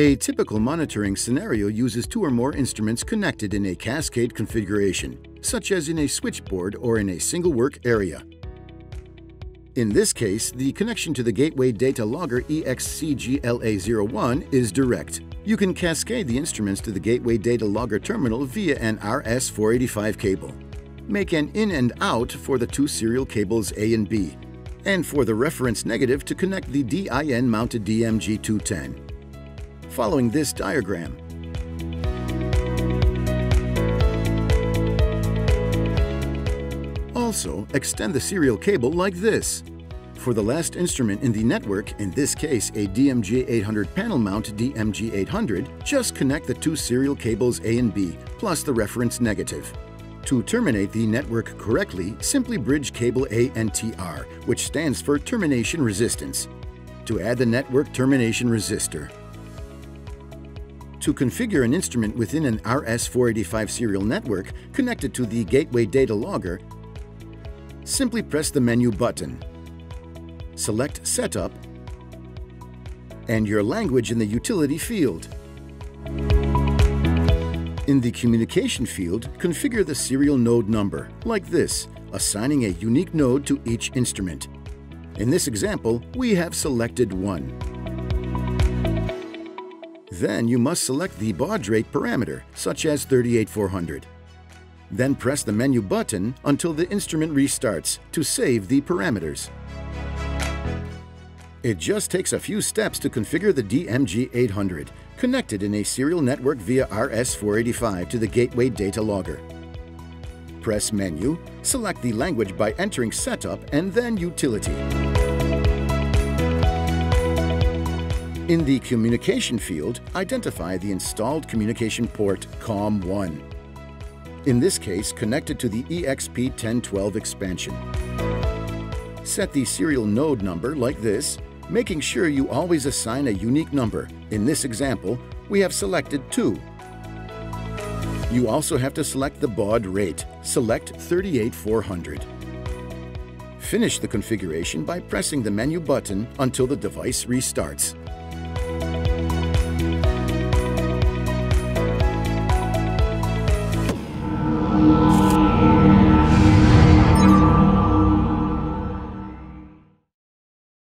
A typical monitoring scenario uses two or more instruments connected in a cascade configuration, such as in a switchboard or in a single work area. In this case, the connection to the Gateway Data Logger EXCGLA01 is direct. You can cascade the instruments to the Gateway Data Logger terminal via an RS-485 cable. Make an in and out for the two serial cables A and B, and for the reference negative to connect the DIN-mounted DMG210. Following this diagram, also, extend the serial cable like this. For the last instrument in the network, in this case a DMG800 panel mount DMG800, just connect the two serial cables A and B, plus the reference negative. To terminate the network correctly, simply bridge cable A and TR, which stands for termination resistance, to add the network termination resistor. To configure an instrument within an RS-485 serial network connected to the Gateway Data Logger, simply press the menu button, select Setup, and your language in the utility field. In the communication field, configure the serial node number, like this, assigning a unique node to each instrument. In this example, we have selected 1. Then you must select the baud rate parameter, such as 38400. Then press the menu button until the instrument restarts to save the parameters. It just takes a few steps to configure the DMG800, connected in a serial network via RS-485 to the Gateway Data Logger. Press Menu, select the language by entering Setup and then Utility. In the communication field, identify the installed communication port COM1. In this case, connected to the EXP1012 expansion. Set the serial node number like this, making sure you always assign a unique number. In this example, we have selected 2. You also have to select the baud rate. Select 38400. Finish the configuration by pressing the menu button until the device restarts.